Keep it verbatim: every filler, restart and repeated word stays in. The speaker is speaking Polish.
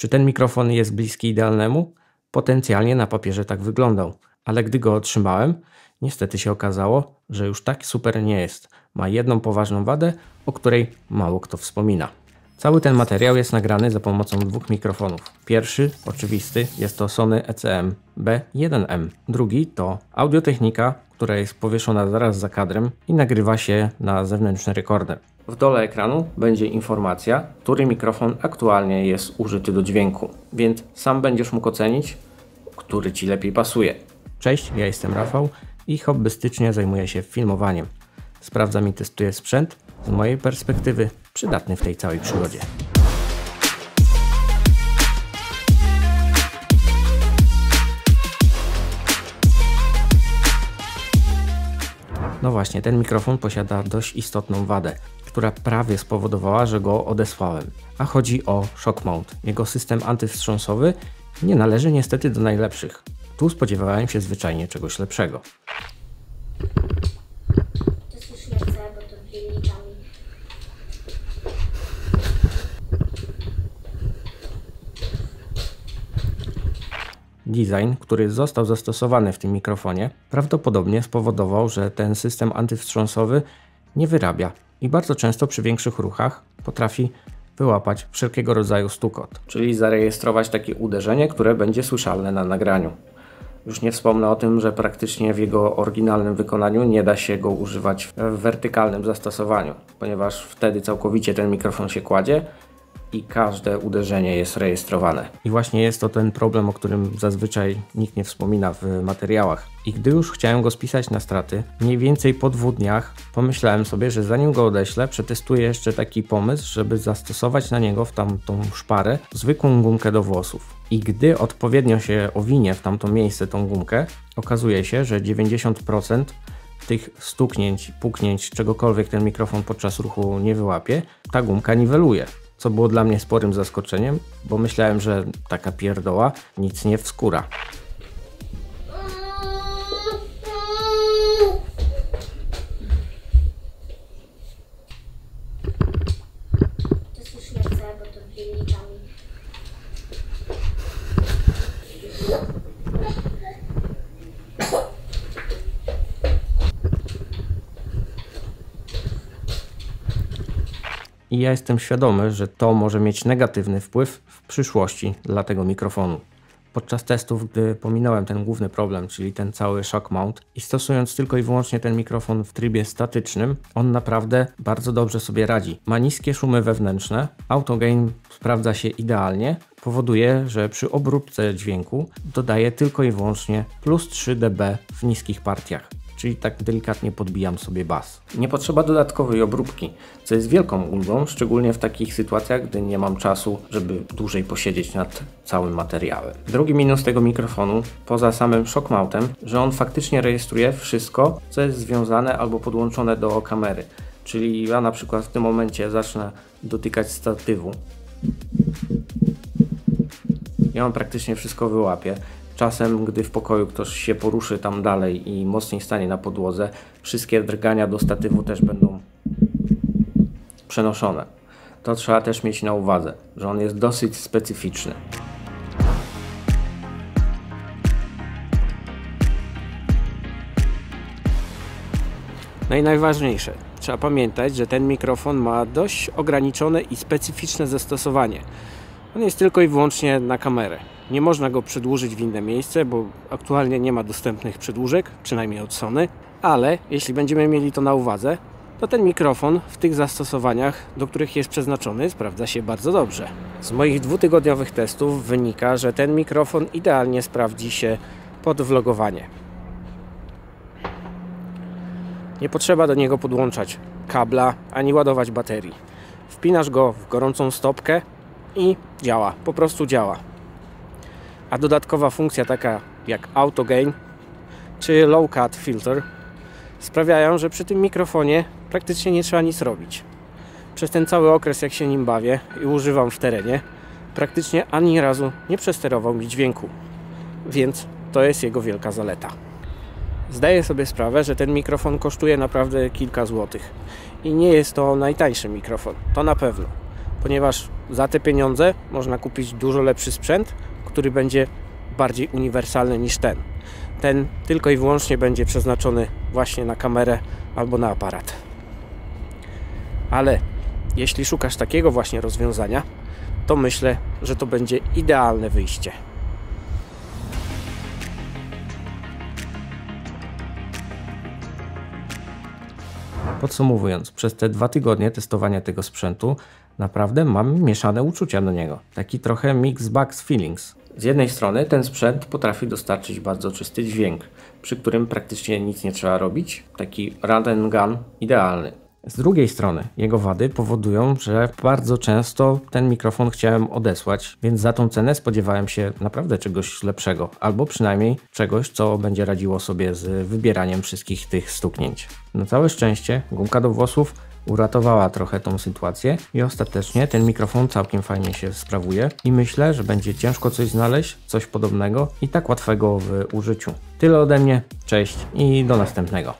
Czy ten mikrofon jest bliski idealnemu? Potencjalnie na papierze tak wyglądał, ale gdy go otrzymałem, niestety się okazało, że już tak super nie jest. Ma jedną poważną wadę, o której mało kto wspomina. Cały ten materiał jest nagrany za pomocą dwóch mikrofonów. Pierwszy, oczywisty, jest to Sony E C M B jeden M. Drugi to Audio Technica, która jest powieszona zaraz za kadrem i nagrywa się na zewnętrzny rekorder. W dole ekranu będzie informacja, który mikrofon aktualnie jest użyty do dźwięku, więc sam będziesz mógł ocenić, który Ci lepiej pasuje. Cześć, ja jestem Rafał i hobbystycznie zajmuję się filmowaniem. Sprawdzam i testuję sprzęt, z mojej perspektywy przydatny w tej całej przygodzie. No właśnie, ten mikrofon posiada dość istotną wadę, która prawie spowodowała, że go odesłałem. A chodzi o shock mount. Jego system antywstrząsowy nie należy niestety do najlepszych. Tu spodziewałem się zwyczajnie czegoś lepszego. Design, który został zastosowany w tym mikrofonie, prawdopodobnie spowodował, że ten system antywstrząsowy nie wyrabia i bardzo często przy większych ruchach potrafi wyłapać wszelkiego rodzaju stukot, czyli zarejestrować takie uderzenie, które będzie słyszalne na nagraniu. Już nie wspomnę o tym, że praktycznie w jego oryginalnym wykonaniu nie da się go używać w wertykalnym zastosowaniu, ponieważ wtedy całkowicie ten mikrofon się kładzie i każde uderzenie jest rejestrowane. I właśnie jest to ten problem, o którym zazwyczaj nikt nie wspomina w materiałach. I gdy już chciałem go spisać na straty, mniej więcej po dwóch dniach pomyślałem sobie, że zanim go odeślę, przetestuję jeszcze taki pomysł, żeby zastosować na niego w tamtą szparę zwykłą gumkę do włosów. I gdy odpowiednio się owinie w tamto miejsce tą gumkę, okazuje się, że dziewięćdziesiąt procent tych stuknięć, puknięć, czegokolwiek ten mikrofon podczas ruchu nie wyłapie, ta gumka niweluje. Co było dla mnie sporym zaskoczeniem, bo myślałem, że taka pierdoła nic nie wskóra. I ja jestem świadomy, że to może mieć negatywny wpływ w przyszłości dla tego mikrofonu. Podczas testów, gdy pominąłem ten główny problem, czyli ten cały shock mount i stosując tylko i wyłącznie ten mikrofon w trybie statycznym, on naprawdę bardzo dobrze sobie radzi. Ma niskie szumy wewnętrzne, autogain sprawdza się idealnie, powoduje, że przy obróbce dźwięku dodaje tylko i wyłącznie plus trzy decybele w niskich partiach. Czyli tak delikatnie podbijam sobie bas. Nie potrzeba dodatkowej obróbki, co jest wielką ulgą, szczególnie w takich sytuacjach, gdy nie mam czasu, żeby dłużej posiedzieć nad całym materiałem. Drugi minus tego mikrofonu, poza samym shock mountem, że on faktycznie rejestruje wszystko, co jest związane albo podłączone do kamery. Czyli ja na przykład w tym momencie zacznę dotykać statywu. Ja on praktycznie wszystko wyłapie. Czasem, gdy w pokoju ktoś się poruszy tam dalej i mocniej stanie na podłodze, wszystkie drgania do statywu też będą przenoszone. To trzeba też mieć na uwadze, że on jest dosyć specyficzny. No i najważniejsze, trzeba pamiętać, że ten mikrofon ma dość ograniczone i specyficzne zastosowanie. On jest tylko i wyłącznie na kamerę. Nie można go przedłużyć w inne miejsce, bo aktualnie nie ma dostępnych przedłużek, przynajmniej od Sony, ale jeśli będziemy mieli to na uwadze, to ten mikrofon w tych zastosowaniach, do których jest przeznaczony, sprawdza się bardzo dobrze. Z moich dwutygodniowych testów wynika, że ten mikrofon idealnie sprawdzi się pod vlogowanie. Nie potrzeba do niego podłączać kabla, ani ładować baterii. Wpinasz go w gorącą stopkę i działa, po prostu działa. A dodatkowa funkcja taka jak auto gain czy low cut filter sprawiają, że przy tym mikrofonie praktycznie nie trzeba nic robić. Przez ten cały okres, jak się nim bawię i używam w terenie, praktycznie ani razu nie przesterował mi dźwięku, więc to jest jego wielka zaleta. Zdaję sobie sprawę, że ten mikrofon kosztuje naprawdę kilka złotych i nie jest to najtańszy mikrofon, to na pewno. ponieważ za te pieniądze można kupić dużo lepszy sprzęt, który będzie bardziej uniwersalny niż ten. Ten tylko i wyłącznie będzie przeznaczony właśnie na kamerę albo na aparat. Ale jeśli szukasz takiego właśnie rozwiązania, to myślę, że to będzie idealne wyjście. Podsumowując, przez te dwa tygodnie testowania tego sprzętu naprawdę mam mieszane uczucia do niego. Taki trochę mix bags feelings. Z jednej strony ten sprzęt potrafi dostarczyć bardzo czysty dźwięk, przy którym praktycznie nic nie trzeba robić. Taki run and gun idealny. Z drugiej strony jego wady powodują, że bardzo często ten mikrofon chciałem odesłać, więc za tą cenę spodziewałem się naprawdę czegoś lepszego, albo przynajmniej czegoś, co będzie radziło sobie z wybieraniem wszystkich tych stuknięć. Na całe szczęście gumka do włosów uratowała trochę tą sytuację i ostatecznie ten mikrofon całkiem fajnie się sprawuje i myślę, że będzie ciężko coś znaleźć, coś podobnego i tak łatwego w użyciu. Tyle ode mnie, cześć i do następnego.